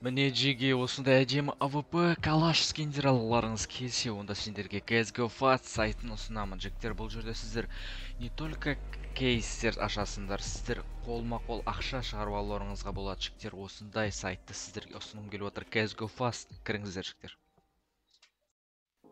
Мне жиги осындай әдемі АВП калаш скендераларыңыз келсе, онда сендерге CSGO FAT сайтын ұсынамын. Жігіттер, бұл жерде сіздер не только кейстер ашасындар, сіздер қолма-қол ақша шығарып алуларыңызға болады. Жігіттер, осындай сайтты сіздерге ұсыным келіп отыр. CSGO FAT кіріңіздер, жігіттер.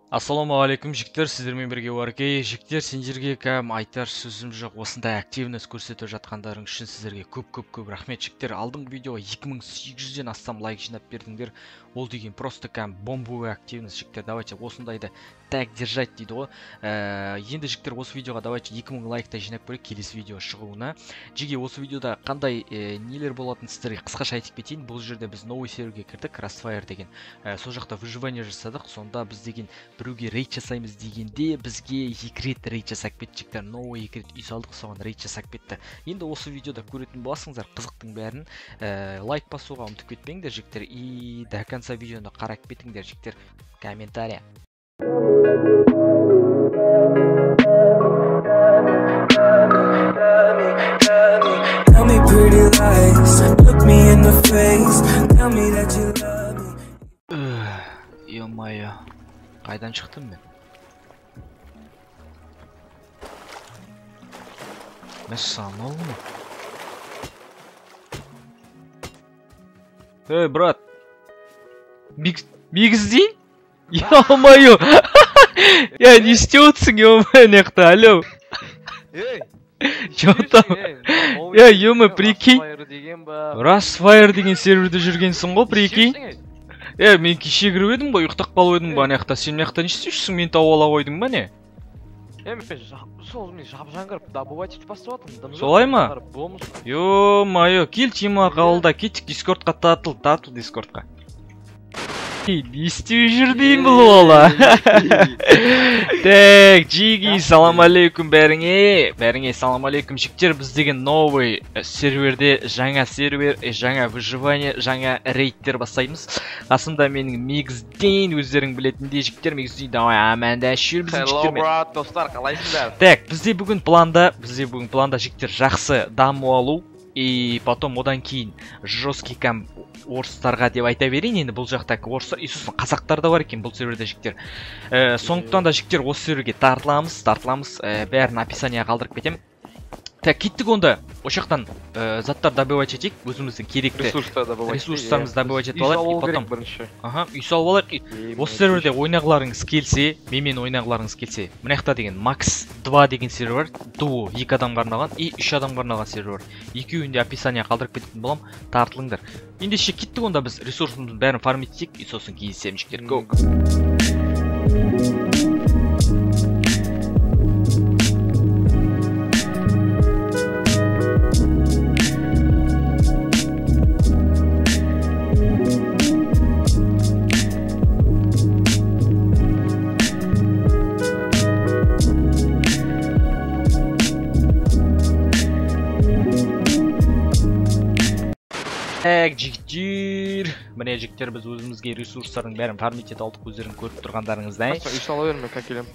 Ассаламу алейкум жіктер, сіздермен бірге Warkey. Жіктер, сендерге кәм айтар сөзім жоқ, осындай активность көрсетіп жатқандарың үшін сіздерге көп рахмет жіктер. Алдыңғы видеоға 2800-ден астам лайк жинап бердіңдер. Ол деген просто кәм бомбовая активность жіктер. Давайте осындайды так держать дейді ғой. Енді жіктер, осы видеоға давайте 2000 лайктай жинап көрейік келесі видео шығуына. Жеке осы видеода қандай нелер болатынын сіздерге қысқаша айтып кетейін. Бұл жерде біз новый серверге кірдік, RUST FIRE деген. Сол жақта выживание жасадық. Сонда біз деген біруге рейд жасаймыз дегенде бізге екрет рейд жасап кетті жігіттер, новый екрет үй салдық, соған рейд жасап кетті. Енді осы видеода көретін боласыңыздар, қызықтың бәрін лайк басуға ұмытып кетпеңдер жігіттер, и до конца видеоны қарап кетіңдер жігіттер. Комментария. Ё-моё. Қайдан шықтым мен? Мәссамал ма? Эй, брат! Бигзди? Ё-моё! Я не стёцын, ё-моё, некто, алё! Эй! Чё там? Я, ё-моё, прикинь! RUST FIRE деген серверде жүргенсің ғой, прикинь! Мен кеше кіріп едім ғой, ұйықтап қалып едім ба, анақта сен мынақта не істейсің, мен тауып ала қойдың ба не? Сол мен жап-жаңғырып добывать бастап жатырмын. Солай ма? Ё-моё, кел тема қабылда, кеттік дискордқа татыл дискордқа. Не істеп жүр дейін бұл ола. Так, жиги, салам алейкум бәріңе. Бәріңе салам алейкум жіктер. Біз деген новый серверде жаңа сервер, жаңа выживание, жаңа рейдтер бастаймыз. Қасымда менің MAX2 өздерің білетінде жіктер. MAX2 давай амандашыр біздің жіктер. Hello брат, достар, қалайсыңдар? Так, бізде бүгін планда жіктер жақсы даму алу. И потом одан кейін жесткий кам орыстарға деп айта берейін. Енді бұл жақтағы орыстар, и сосын қазақтар да бар екен бұл серверде жіктер. Сондықтан да жіктер осы серверге тартыламыз, бәрін описание қалдырып кетем. Так, кеттік онда, ошақтан заттар добывать етейік, өзіміздің керекті ресурстарымыз добывать етіп алайық, и потом үй салып алайық. Осы серверде ойнағыларыңыз келсе, менімен ойнағыларыңыз келсе, мынақта деген MAX 2 деген сервер, дуо 2 адамға арналған и 3 адамға арналған сервер. Екеуінде описание қалдырып кететін болам, тартылыңдар. Ендеше кеттік онда, біз ресурсымыздың бәрін фарм етейік, и сосын кездесеміз жігіттер. Go. Жігіттер, міне жігіттер, біз өзімізге ресурстардың бәрін фармитет алдық, өздерін көріп тұрғандарыңыздай. Үй сала бермек, әкелем.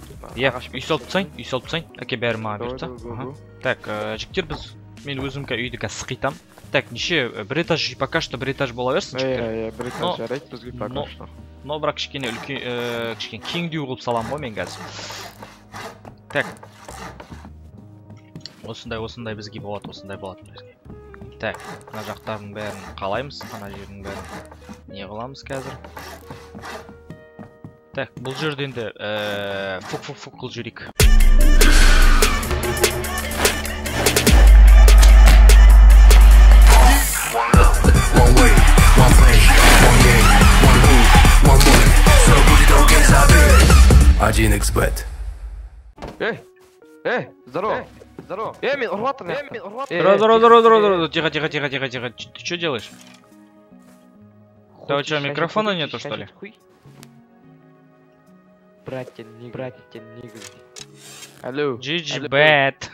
Үй салып тұсайын, әке бәрі маған берді. Так, жігіттер, мен өзімке үйді сықитам. Так, неше, бір этаж, пока что бір этаж бола берсін, жігіттер. Бір этаж жарайды, бізге пока что. Но, бірақ кішкене кеңдеу қылып салам ғой мен қазір. Так, осындай бізге болады бізге. Так, мына жақтардың бәрін қалаймыз, мына жердің бәрін не қыламыз қазір. Так, бұл жерде енді фук-фук-фук қыл жүрейік. Эй, здорово! Здорово! Эмин, урватный! Здорово! Тихо! Ты что делаешь? Да у тебя микрофона нету, что ли? Братья, не. Алло. Джи-джи-бэт.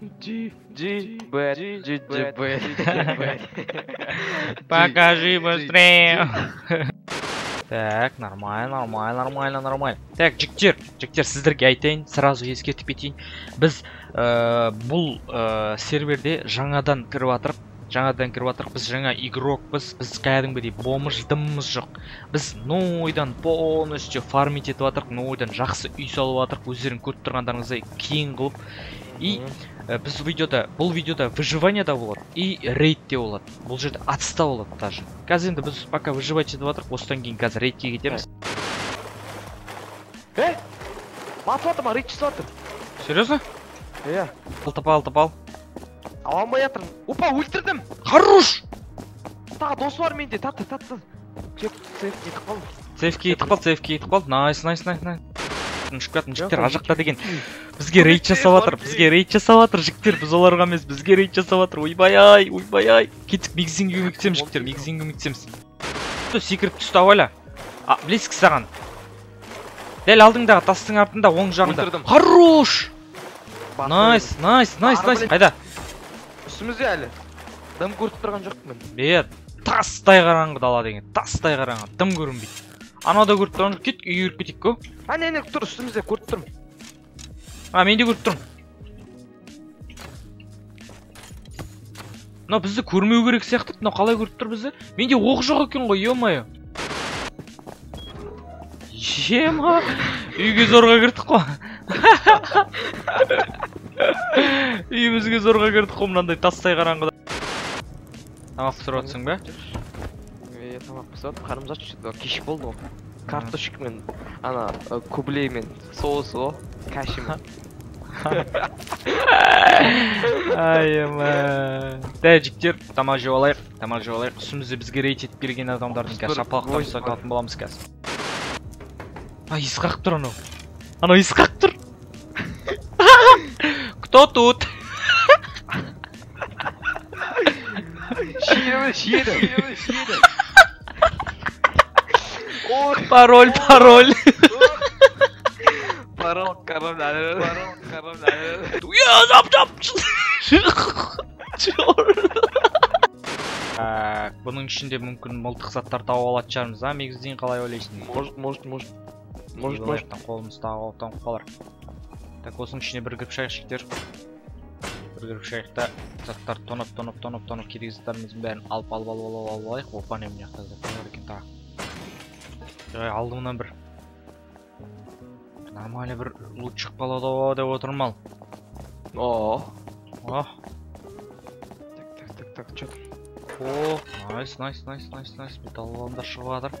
Джи-джи-бэт. Покажи быстрее. Так, нормально. Так, жіктер, сіздерге айтайын, сразу ескертіп кетейін. Біз бұл серверде жаңадан кіріп атырып, жаңадан кіріп біз жаңа игрок біз кәдімгідей бомждымыз жоқ. Біз нойдан полностью фармить етіп жатырық, нойдан жақсы үй салып жатырық, өздерің көріп тұрғандарыңыздай кең қылып. И біз бұл видеода выживание да болады и рейд те болады. Бұл жерде атыста болады даже. Қазір енді біз пока выживать етіп жатырық, осыдан кейін қазір рейдке кетеміз. Батылатыма рейд жасалатыр. Серьезно? Иә. Алтапал. Аланбай атырын. Опа, өлтірдім. Хорош! Тағы досы бар менде, таты. Сейфке етіп қалды. Найс. Шүкәтін жіктер ажықта деген. Бізге рейд жасаватыр жіктер, біз оларға мез, бізге рейд жасаватыр. Ойбай-ай. Кеттік, мегзингі өміктеміз. Секіріп түсті авайла. Білесік саған. Дәл алдыңдағы тастың артында, оң жағында. Хорош! Найс. Айда. Үстімізде әлі. Дым көріп тұрған жоқтым мен. Бет. Тастай қараңғы дала деген. Дым көрінбейді. Анада көріп тұрған жоқ, кет үйіріп кетек кө. Әне тұр, үстімізде көріп тұрмын. Мен де көріп тұрмын. Мына бізді көрмеу керек сияқты, мына қалай көріп тұр бізді? Менде оқ жоқ екен ғой, е-мае. Жема, үйге зорға кірдік қой. Үйімізге зорға кірдік қой, мынандай тастай қараңғыда. Тамақ пісіріп отырсың ба? Тамақ пісіп, қарымыз аш түседі, кешіп болды ол. Картошкамен, ана, кублеймен, соусы о, кашымен. Айыма. Дәй, жіктер, тамақ жеу алайық. Құсымызды бізге рейт етіп келген адамдардың кәсі, апалықтан сақалатын боламыз кәсі. Исқақ тұр анау. Кто тут? Шиеді. Пароль. Пароль. Я зап. Бұның ішінде мүмкін мылтық заттар тауып алатын шығармыз, а мегізден қалай ойлайсың? Может. Қолымыз тағы тоңып қалар. Так, осының ішіне бірігіп шығайық жігіттер. Бірігіп шығайықта заттар тонып керек заттарымыздың бәрін алып алайық. Опа, не мынаяқта заттар екен тағы. Алдымынан бір нормально бір лучшық балада деп отырмал. Так, чё там? Найс, металлондар шығыватыр.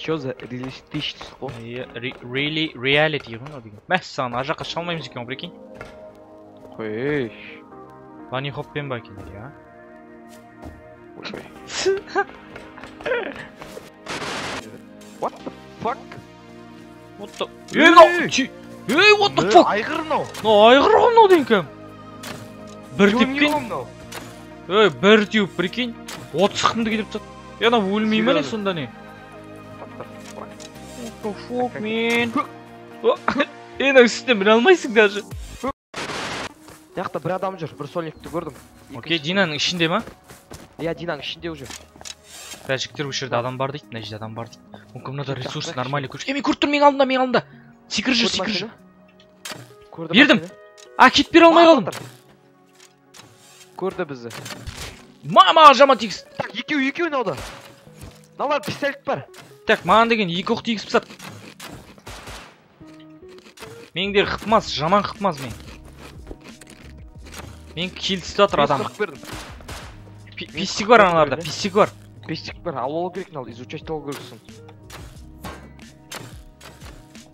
Чё за реалистичный сход? Реалити, ғын деген. Мәссаған, ажаққа шалмаймыз екен, бірекейін. Қойш. Вани хоппен ба екен, а? Қойш. What the fuck? What the fuck? Айғыр ғым нау дейінкем. Бір тепкен. Бір теуіп, прикинь. 30 қымды кетіп тұт. Ена өлмей мәне сонда не? What the fuck, мен? Ена үстінен біле алмайсың даже. Яқта бір адам жүр, бір сольникті көрдім. Окей, Динаның ішінде ма? Я Динаның ішінде уже. Тәжіктер өшірді адам бар дейді, нәжді адам бар дейді. Мүмкін мұнада ресурсы нормально көрші. Мен көріп тұр, мен алдымда. Секір жүр. Бердім. Кет бер алмай қалдым. Көрді бізді. Мама, жама тегіз. Так, екеу науда. Налар пистолет бар. Так, маған деген екі оқ тегіз пысат. Мендер қытмаз, жаман қытмаз мен. Мен келісті атыр адам. Пистик бар аналарда, Пестик бар, алуалы керек нал, изучать алу керексің.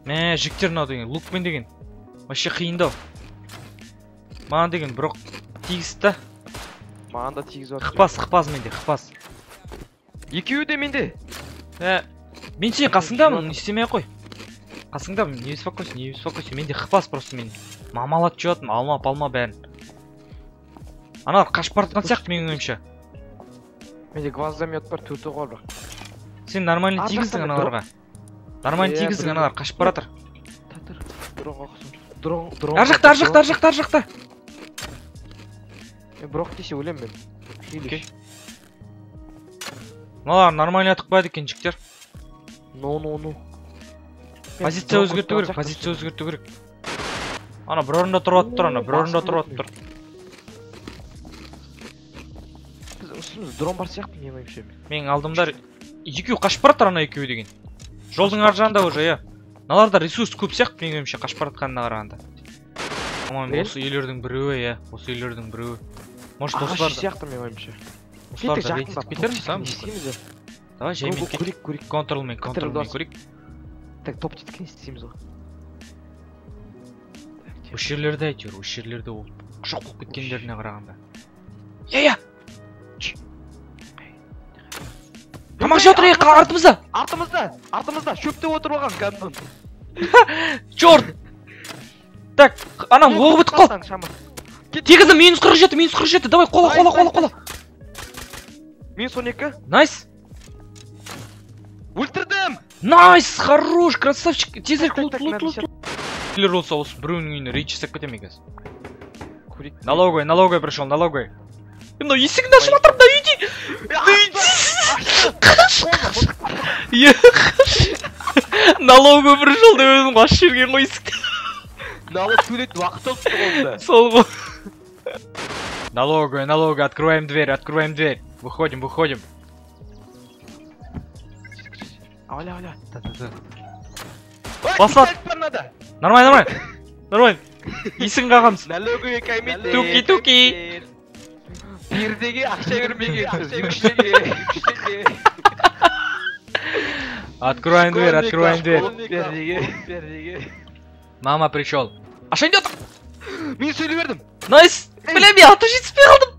Мә, жіктер нау деген, лукпен деген. Вообще қиындау. Маған деген, бірақ тегісті. Маған да тегіз бар. Қықпаз менде, қықпаз. Екеуі де менде. Мен сен қасыңдамын, істемей қой. Қасыңдамын, не беспокойся, менде қықпаз просто менде. Мамалат жоятым, алма-палма бәрін. Аналар, қашпартқан сияқты менің өмші. Менде гвоздомет бар, төрті қол бірақ. Сен нормально тегіздің аналарға. Қашып баратыр. Татыр. Дроң. Ар жақта. Бірақ десе өлем мен. Хилеш. Налар, нормально атық байды кен жіктер. Ну. Позиция өзгерту керек. Ана, бір орында тұрып тұр. үстіміз дрон бар сияқты не маймшы мен. Мен алдымдар екеу қашып баратыр ана екеуі деген. Жолдың ар жағында уже иә. Наларда ресурс көп сияқты мен маймшы қашып баратқанына қарағанда. Аман осы үйлердің біреуі иә, осы үйлердің біреуі. Может достар сияқты мен маймшы. Осылар да рейдтіп кетерміз сам. Давай жаймен кет. Контролмен, контролмен көрейік. Так, топ теткен істейміз ғой. Өшерлерді әйтер, өшерлерді ол құшақ құлып кеткендеріне қарағанда. Е-е! Тамақ жа отыр, артымызда! Артымызда! Артымызда! Шөпте отыр оған, кәдімін! Чорт! Так, анам, оғы бітік қол! Тегізім, -47, -47! Давай, қола, қола, қола, қола! -12! Найс! Өлтірдім! Найс! Хорош, красавчик! Тезірк, лут-лут-лут-лут! Киллер осы осы біреуінің үйіне рейд жасап кетем екенсің. Налогой, налогой пришел, налогой. Мынау есігін ашып отырып да үйде. Налогой пришел деп өзім ашып жіберген ғой есікті. Налог төлейтін уақыт алып тұр ғой. Сол ғой. Налогой, налогой, открываем дверь, открываем дверь. Выходим, выходим. Аля, аля. Басылады. Нормально, нормально. Нормально. Есігін қағамыз. Налогой кәймет. Туки-туки. Бердеге ақша бермеге. Ақша бермеге. Открываем дверь, открываем дверь. Бердеге, бердеге. Мама пришел. Аша идет. Мен сөйле бердім. Найс. Бля, мен аты жетіспей қалдым.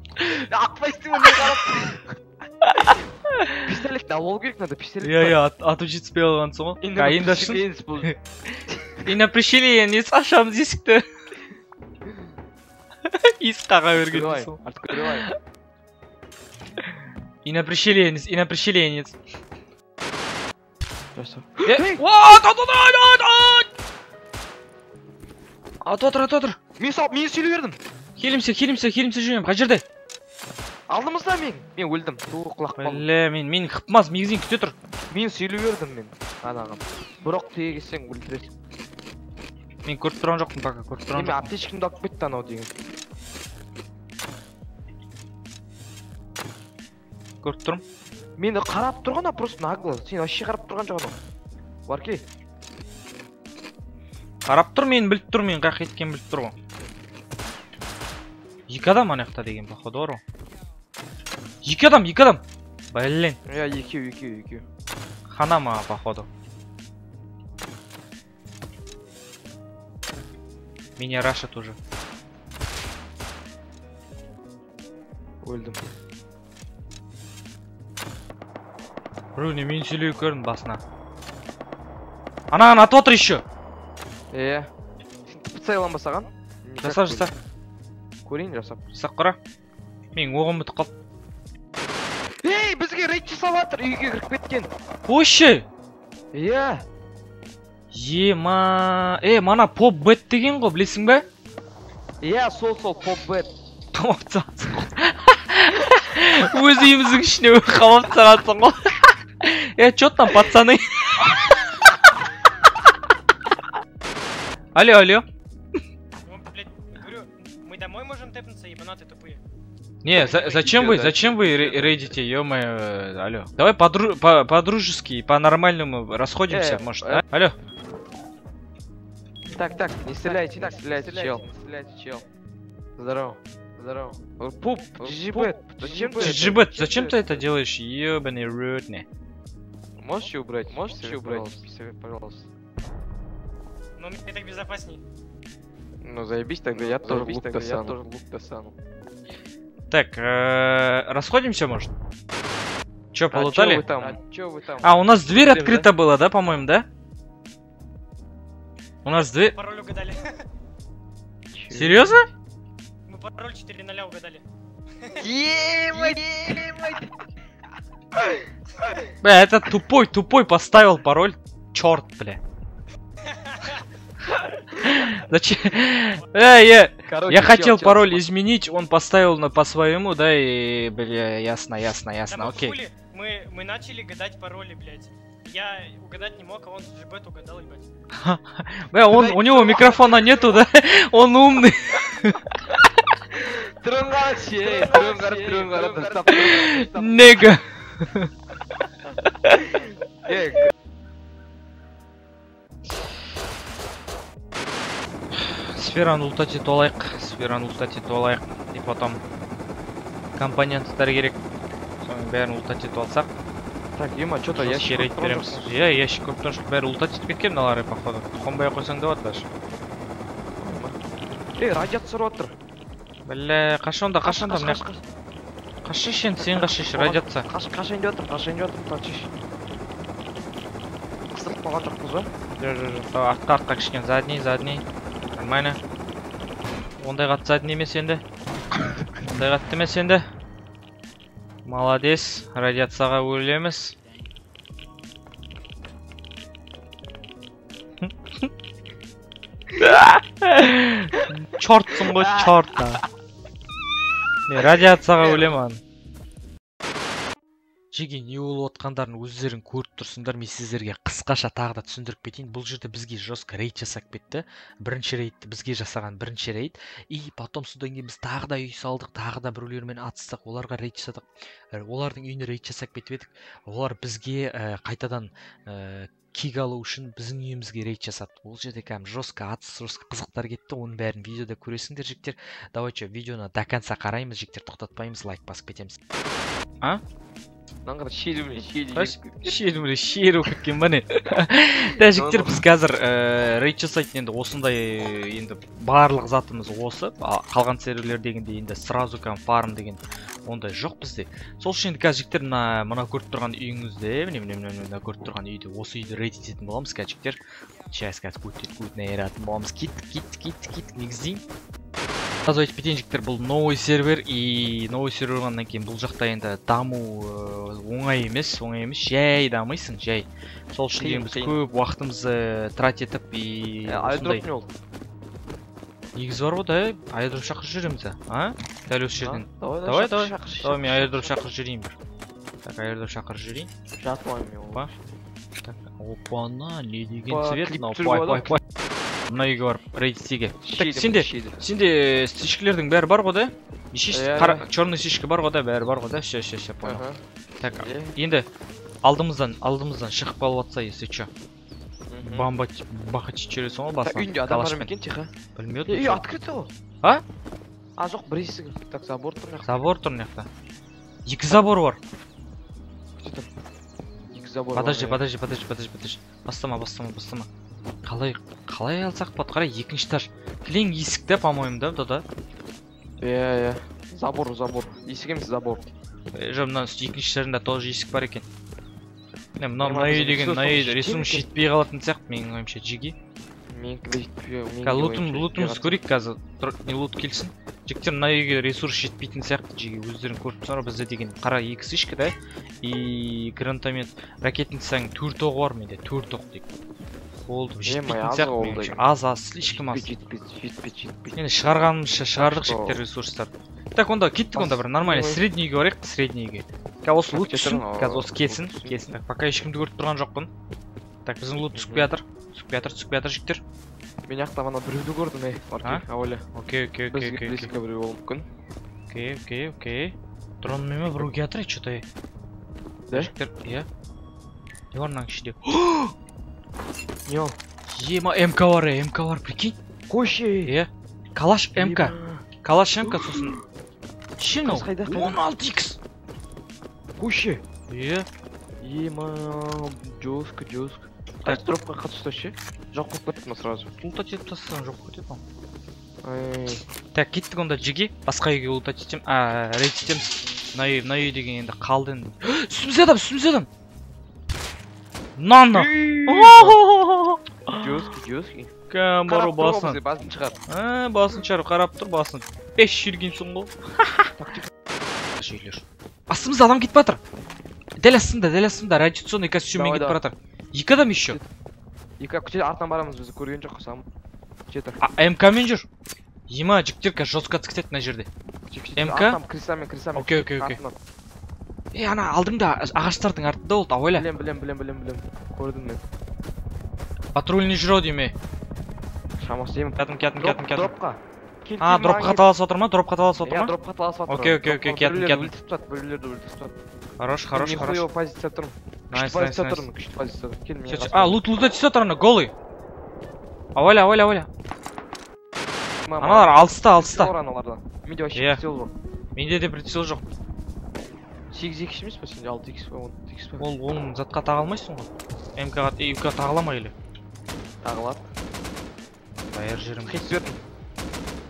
Ақпайсың мен қалып. Пистолет алу керек надо, пистолет. Я аты жетіспей қалған соң. Кайындашын. Инна пришли, не сашам здесь-то. Открывай. Инна пришли, Инна пришли. Атотр. Мен сөйле бердім. Хилимся, жүрем. Қай жерде? Алдымызда мен. Мен өлдім. Тура құлақ қалдым. Бля, мен қыпмаз, мегізін күте тұр. Мен сөйле бердім мен. Анағым. Бірақ тегесең өлтіресің. Мен көріп тұрған жоқпын бақа, көріп тұрған жоқпын. Мен аптечкімді алып кетті анау деген. Көріп тұрым. Мені қарап тұрған, просто наглы. Сен вообще қарап тұрған жоғын. Warkey. Қарап тұр, мен біліп тұр, мен қақ еткен біліп тұр ғой. Екі адам анақта деген, походу бар ғой. Екі адам. Байлен. Я, екеу. Ханама, походу. Меня рашат уже. Өлдім. Руни, мен сөйлеу көрін басына. Ана, ат отыр еще. Сен тіпіцай алан басаған? Жасап. Көрейін жасап. Жасап қора. Мен оғым бітіп қалып. Ей, бізге рейд жасап атыр, үйге кіріп кеткен. Қойшы. Мана поп бэт деген ғой, білесің бе? Сол поп бэт. Қамап тағатсың ғой. Өз үйіміздің ішіне қамап тағатсың ғой. Чё там, пацаны? Алло. Мы домой можем тэпнуться, ебанаты тупые. Не, зачем вы рейдите, ё-моё, алло. Давай по-дружески, по-нормальному расходимся, может, а? Алло. Так, не стреляйте, чел. Здорово. Пуп, джибет, зачем ты это делаешь, ёбаный рудный? Можешь убрать, пожалуйста. Ну, мне так безопасней. Ну, заебись тогда, я тоже лук достану. Так, расходимся, может? Чё, полутали? А, у нас дверь открыта была, да, по-моему, да? У нас дверь... Пароль угадали. Серьезно? Мы пароль 4-0 угадали. Бля, это тупой поставил пароль. Черт, бля. Зачем? Я хотел пароль изменить, он поставил на по-своему, да, и... Бля, ясно, окей. Мы начали гадать пароли, блядь. Я угадать не мог, а он джебет угадал, ебать. Бля, у него микрофона нету, да? Он умный. Nigga. Сфераны ултатит олайк, и потом компоненттер керек. Соның бәрін ултатит алсақ. Так, Дима, что-то ящик береміз. Я ящик көптен шық бәрі ултатит кеткен налары, походу. Тұқымбай қойсаң деп атпаш. Эй, радиация ротыр. Бля, қашында, мне. Қашыш енді, сен қашыш, радиация. Қашын деп атыр, тачыш. Қыстырып баға тұрқызы. Артқа кішкен, задний. Нормально. Ондай қатты задний емес енді. Молодец, радиацияға өлеміз. Чортсың ғой, чорт. Мен радиацияға өлемін. Жеге не болып отқандарын өздерің көріп тұрсыңдар, мен сіздерге қысқаша тағы да түсіндіріп кетейін. Бұл жерде бізге жестко рейд жасап кетті. Бірінші рейдті бізге жасаған бірінші рейд. И потом содан кейін біз тағы да үй салдық, тағы да біреулермен атыстық, оларға рейд жасадық. Олардың үйіне рейд жасап кетіп едік. Олар бізге қайтадан киг алу үшін біздің үйімізге рейд жасады. Ол жерде кәм жестко атыс, жестко қызықтар кетті. Оның бәрін видеода көресіңдер, жігіттер. Давайте видеоны до конца қараймыз, жігіттер, тоқтатпаймыз, лайк басып кетеміз. А? Нанғар шеру көккен бәне. Та жігіттер, біз қазір рейд жасайтын енді осындай, енді барлық затымыз осы. Қалған серверлер дегенде енді сразу кәм фарм деген ондай жоқ бізде. Сол үшін енді қазір жігіттер мына көріп тұрған үйіңізде, мына көріп тұрған үйде осы үйді рейд ететін боламыз қазір жігіттер. Сейчас қазір көтіне ератын боламыз. Кет, негіздейін. Таза айтып кетейін жігіттер, бұл новый сервер, и новый сервер болғаннан кейін бұл жақта енді даму оңай емес, жай дамайсың, жай. Сол үшін деген біз көп уақытымызды трат етіп, и осындай. Айдроп не олды? Негіз бар бұл, айдроп шақыр жүреміз, а? Дәл өз жерден. Давай, мен айдроп шақыр жүрейін бір. Так, айдроп шақыр жүрейін. Жатпайым мен ол. Опана, не деген цвет, но пай. Мына үйге барып рейд істеге. Так, сенде стишкілердің бәрі бар қода? Черный стишкі бар қода, бәрі бар қода. Все, понял. Так, енді алдымыздан шығып қалып атса, если че. Бамбать, бахачи чересін ол басынан. Үйінде адам бар мекен, тихо. Білмейді. Үй, открыты ол. А? А, жоқ, бір есі. Так, забор тұр неқта. 2 забор бар. Подожди. Бастама. Қалай алсақ батқарай, екінші тар. Кілең есікті, по-моему, да, бұда? Е-е-е, забор. Есік емес, забор. Жөм, мына екінші тарында тоже есік бар екен. Мына үй деген, ресурсым жетпей қалатын сияқты, менің ойымша, жеге. Лутымыз көрейік қазір, не лут келсін. Жігіттер, мына үйге ресурс жетпейтін сияқты, жеге, өздерін көріп тұр, бізде деген қара екі сішкі, да? И гранатомет, ракетницаның 4 оқ бар менде, 4 оқ дейік. Олдым, жетпейтін сияқты меніңше, аз, слишком аз. Енді шығарғанымызша шығардық жігіттер ресурстарды. Так, онда кеттік онда бір, нормально, средний үйге барайық, средний үйге. Қазір осы лут түсін, қазір осы кесін. Пока ешкімді көріп тұрған жоқпын. Так, біздің лут түсіп жатыр жігіттер. Мен ақтап ана біреуді көрдім, әуелі. Окей. Близко біреу болуы мүмкін. Окей. Дрон меме бір өге атыр, че-то. Да? Иә. Не бар наң ішіде? Нео. Ема, МК бар, прикинь. Қойшы. Калаш МК сосын. Шын ол? 16X. Қойшы. Ема, жозг. Айстропқа қатысташы. Жоқ қойып көтіп ма сразу? Ұлтат етіп тастан, жоқ көтіп ма? Так, кеттік онда жеге. Басқа еге ұлтат етем. Рейд етеміз. Найы деген енді қалды енді. Сүміз адам. Нанна! Жозг. Кәм бару басын. Басын шығар, қарап тұр басын. 5 жүргенсің қол. Асымыз адам кетіп атыр. Дәл астында, радиационный костюмен кетіп атыр. Екі адам еще. Артынан барамыз, бізді көрген жоқ қосамын. МК-мен жүр. Ема, жіктер жостқа тіктет на жерде. МК? Кресламен. Окей. Ана, алдыңда, ағаштардың артында олды, ауайла. Білем. Көрдім мен. Патрульный жүру дейме. Шамасы деймін. Кәдім. дроп каталасы отыр ма? Дроп каталасы отыр. Окей, кеттім. Хорош. Нихуя позиция тұрмын. Найс. Лут-лутта тесе тұрмын, голый. Ауаля. Аналар, алыста. Менде де прицел жоқ. 8-2 емес пе сенде? 6-2 пе, 10-2 пе? Ол оның затқа таға алмайсың ғой. МК-ға, ИВК тағыла ма еле? Тағылады. Байыр жерім. Хит бердім.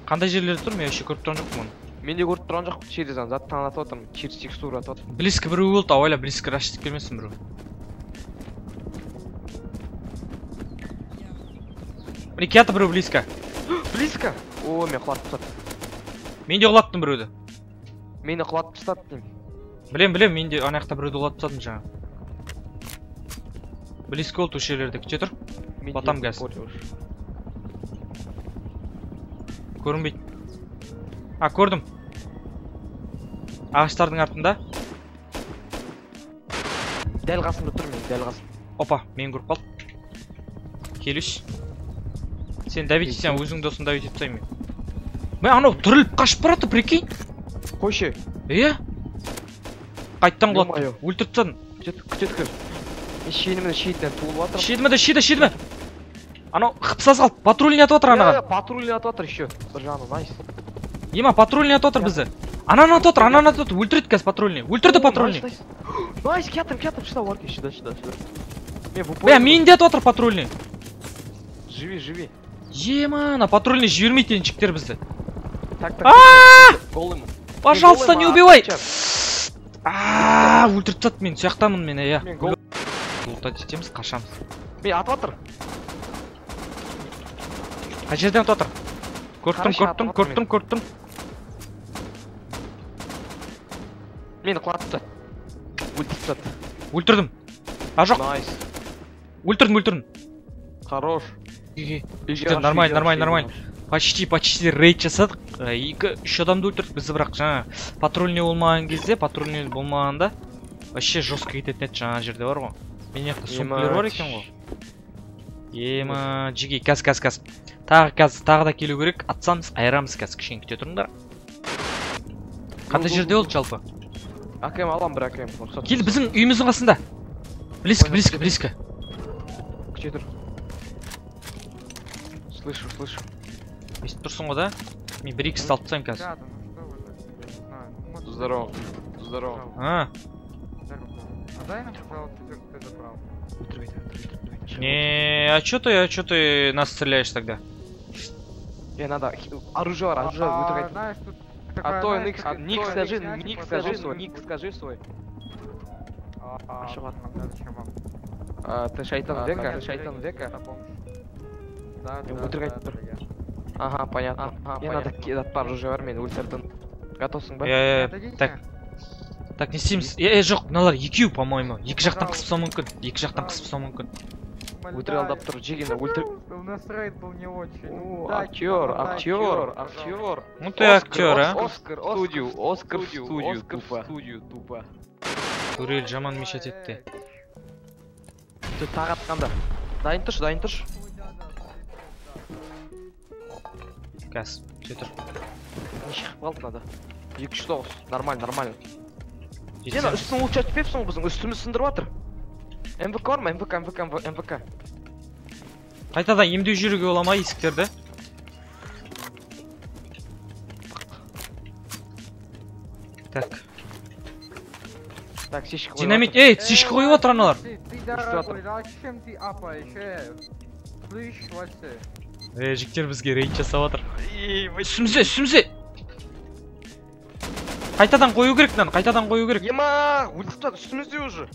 Қандай жерлерді тұрмын? Мен еще көріп тұрған жоқпын оны. Менде көріп тұрған жоқпын, шерден зат танатып отырмын, через текстура атып отырмын. Близко біреу болды, ауайла близко рашидіп келмесін біреу. Міне кеаты біреу близко. Близко? О, мен құлатып тастадым. Мен де құлаттым біреуді. Мені құлатып тастадым. Білем, мен де анаяқта біреуді құлатып тастадым жаңа. Близко ол төшелерді күте тұр. Батам газ. Көрінбейді. А, көрдім. Ағаштардың артында. Дәл қасымды тұрмын, Опа, мен көріп қалдым. Келіш. Сен Давид, сен өзің досын Давид етсаймен. Мен анау түріліп қашып барады, прикинь. Қойшы. Қайттан құлатты, өлтіріп тастадым. Күтет. Шейдімді туылып атыр. Шейдімді. Анау қыпсыз қалып, патруліне атып атыр анаға. Патруліне атып атыр еще. Бір жаны, найс. Ема, патрульный атотыр бізді. Анан атотыр. Өлтірді кәз патрульный. Найс, кеттім. Шыда, Варкей, шыда. Бә, менде атотыр патрульный. Живи. Ема, ана патрульный жібермейді еншіктер бізді. Так. Голым. Пожалуйста, не убивай. Өлтірді тат мен, сияқтамын мен, я. Құлтат етеміз, қашамыз. Бе, атотыр. Қажерден атотыр. Көрттім. Мені құлатты. Өлтірдім. А, жоқ. Өлтірдім. Хорош. Нормально. Почти рейд жасадық. 2-3 адамды өлтірдік бізді, бірақ жаңа патрульный болмаған кезде, вообще жестко кететін еді жаңа жерде бар ғой. Мен яқта сумплер бар екен ғой. Ема, жиги, каз. Тағы да келу керек, атсамыз, айырамыз кәз, кішкен күте тұрыңдар. Қандай жерде ол жалпы? Акем алам, бір акем. Кел, біздің үйіміздің қасында. Близко. Күте тұр. Слышу. Естіп тұрсың ғой да? Мен 1-2 салып тұсайым кәз. Здорово. Не, а чё ты нас стреляешь тогда? Надо оружие вытягивать. А то ник скажи свой. Ты шайтан века? Ага, понятно. Мне надо кидать пару оружия в армию, ульсертон. Готовсың ба? Так, не симс. Жоқ, мыналар екеу, по-моему. Екі жақтан қысып соң мүмкін. Ультрел адаптер Джигина, ультр... У нас рейд был не очень. Актер. Ну ты актер, а? Оскар в студию, тупо. Турель, жаман мешать етті. Ты тағы атқанда. Дайын тұрш. Кәс, все тұр. Не шығып қалды надо. 209, нормально. Сен үстің ұлчат пепсің біздің, үстіміз сындырып атыр. МВК бар ма? МВК. Қайтадан емдеу жүруге ола ма есіктерді? Так, сешкі қойып. Динамит, сешкі қойып отыр аналар. Ты, дорогой, зачем ты апаешь? Слышь, вообще. Жіктер бізге рейд жасап атыр. Сүмзе! Қайтадан қою керек. Ема, өлтіп үстімізде уже.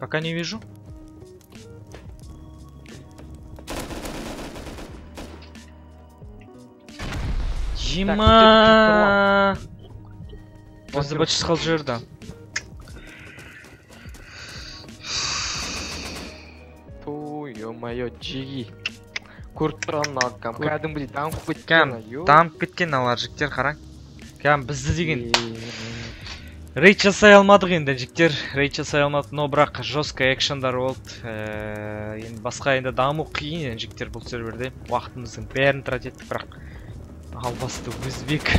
Пока не вижу. Ема. Бізді бачы сқал жерді. Ё-моё, джиги. Көріп тұрған алып кәм, қадым біле, дамып кеткен алар жіктер қараң. Кәм, бізді деген. Рейд жасай алмадық енді жіктер, рейд жасай алмадық, но бірақ жестко экшендар болды. Енді басқа енді даму қиын жіктер бұл серверде. Уақытымыздың бәрін трат еттік, бірақ албасты өзбек.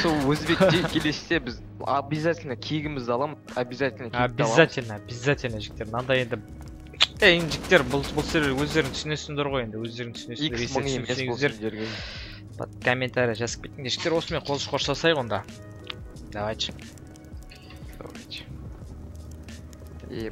Сол өзбекте келесте біз обязательно кегімізді аламыз, обязательно кегімізді аламыз. Обязательно жіктер. Мынандай енді жіктер бұл сервер өздерін түсінесіңдер ғой енді, өздерін түсінесіңдер. Комментария жазып кетіңдер. Жіктер осымен қол қоштасайық онда. Давайте. И